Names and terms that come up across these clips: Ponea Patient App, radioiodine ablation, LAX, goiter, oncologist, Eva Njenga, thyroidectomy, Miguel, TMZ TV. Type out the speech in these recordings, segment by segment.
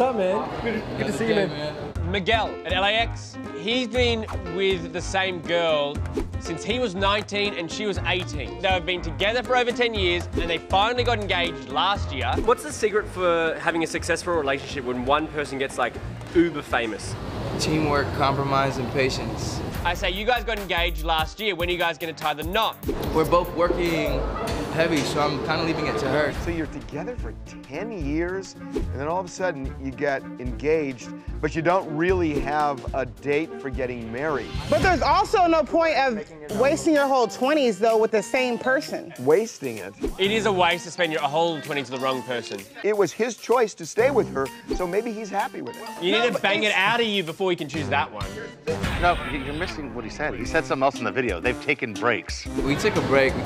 What's up, man? Good to see you, man. Miguel at LAX. He's been with the same girl since he was 19 and she was 18. They've been together for over 10 years and they finally got engaged last year. What's the secret for having a successful relationship when one person gets like uber famous? Teamwork, compromise, and patience. I say, you guys got engaged last year. When are you guys gonna tie the knot? We're both working heavy, so I'm kind of leaving it to her. So you're together for 10 years, and then all of a sudden you get engaged, but you don't really have a date for getting married. But there's also no point of wasting your whole 20s, though, with the same person. Wasting it? It is a waste to spend your whole 20s with the wrong person. It was his choice to stay with her, so maybe he's happy with it. You need to bang it out of you before you can choose that one. No, you're missing what he said. He said something else in the video. They've taken breaks. We took a break in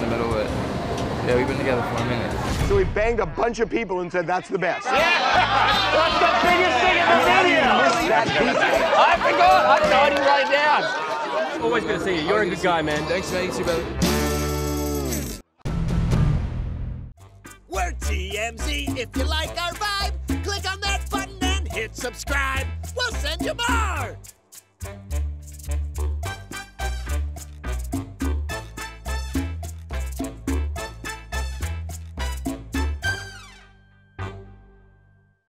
the middle of it. Yeah, we've been together for a minute. So we banged a bunch of people and said, that's the best. Yeah! That's the biggest thing in the video! I forgot! I didn't write it down. Always good to see you. You're a good guy, man. Thanks, man. You too, brother. We're TMZ. If you like our vibe, click on that button and hit subscribe. We'll send you more!